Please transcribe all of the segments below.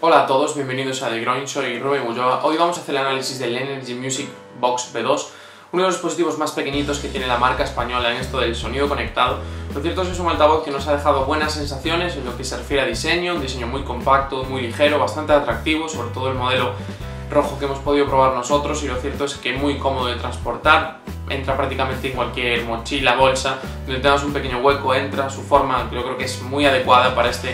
Hola a todos, bienvenidos a The Groyne, soy Rubén Ulloa. Hoy vamos a hacer el análisis del Energy Music Box B2, uno de los dispositivos más pequeñitos que tiene la marca española en esto del sonido conectado. Lo cierto es que es un altavoz que nos ha dejado buenas sensaciones en lo que se refiere a diseño, un diseño muy compacto, muy ligero, bastante atractivo, sobre todo el modelo rojo que hemos podido probar nosotros, y lo cierto es que muy cómodo de transportar. Entra prácticamente en cualquier mochila, bolsa, donde tengas un pequeño hueco, entra. Su forma yo creo que es muy adecuada para este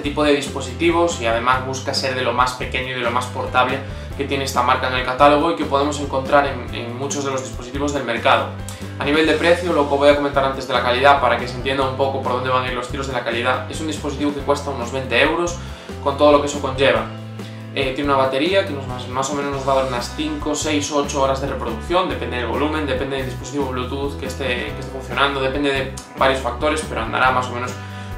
tipo de dispositivos, y además busca ser de lo más pequeño y de lo más portable que tiene esta marca en el catálogo y que podemos encontrar en muchos de los dispositivos del mercado. A nivel de precio, lo que voy a comentar antes de la calidad para que se entienda un poco por dónde van a ir los tiros de la calidad, es un dispositivo que cuesta unos 20 € con todo lo que eso conlleva. Tiene una batería que más o menos nos va a dar unas 5, 6, 8 horas de reproducción, depende del volumen, depende del dispositivo Bluetooth que esté funcionando, depende de varios factores, pero andará más o menos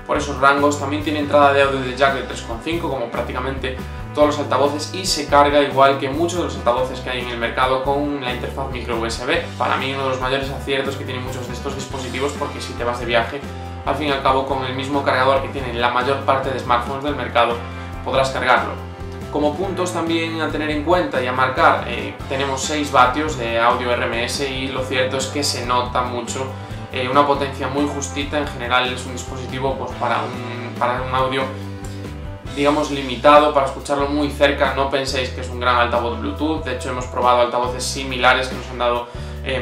por esos rangos. También tiene entrada de audio de jack de 3,5 como prácticamente todos los altavoces, y se carga igual que muchos de los altavoces que hay en el mercado con la interfaz micro USB. Para mí uno de los mayores aciertos que tienen muchos de estos dispositivos, porque si te vas de viaje, al fin y al cabo con el mismo cargador que tienen la mayor parte de smartphones del mercado podrás cargarlo. Como puntos también a tener en cuenta y a marcar, tenemos 6 vatios de audio RMS y lo cierto es que se nota mucho. Una potencia muy justita. En general es un dispositivo pues, para un audio digamos limitado, para escucharlo muy cerca. No penséis que es un gran altavoz Bluetooth, de hecho hemos probado altavoces similares que nos han dado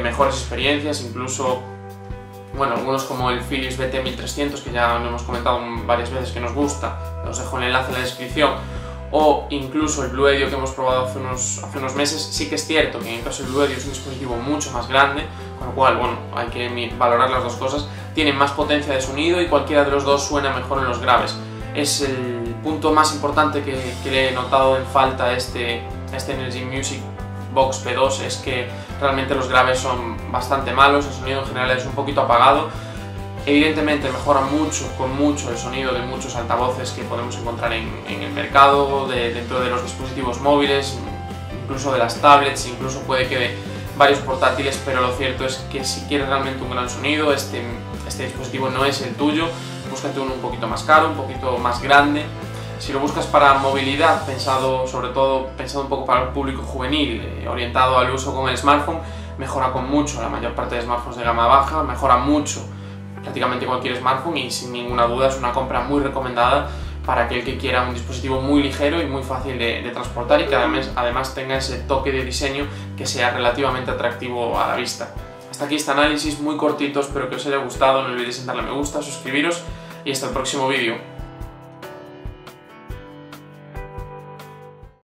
mejores experiencias, incluso bueno, algunos como el Philips BT1300 que ya lo hemos comentado varias veces que nos gusta, os dejo el enlace en la descripción, o incluso el Bluedio que hemos probado hace unos meses. Sí que es cierto que en el caso del Bluedio es un dispositivo mucho más grande, con lo cual, bueno, hay que valorar las dos cosas. Tiene más potencia de sonido y cualquiera de los dos suena mejor en los graves. Es el punto más importante que le he notado en falta a este Energy Music Box B2, es que realmente los graves son bastante malos, el sonido en general es un poquito apagado. Evidentemente mejora mucho, con mucho, el sonido de muchos altavoces que podemos encontrar en el mercado, dentro de los dispositivos móviles, incluso de las tablets, incluso puede que de varios portátiles, pero lo cierto es que si quieres realmente un gran sonido, este dispositivo no es el tuyo. Búscate uno un poquito más caro, un poquito más grande. Si lo buscas para movilidad, sobre todo pensado un poco para el público juvenil, orientado al uso con el smartphone, mejora con mucho. La mayor parte de smartphones de gama baja mejora mucho prácticamente cualquier smartphone, y sin ninguna duda es una compra muy recomendada para aquel que quiera un dispositivo muy ligero y muy fácil de transportar, y que además tenga ese toque de diseño que sea relativamente atractivo a la vista. Hasta aquí este análisis muy cortito, espero que os haya gustado, no olvidéis darle a me gusta, suscribiros y hasta el próximo vídeo.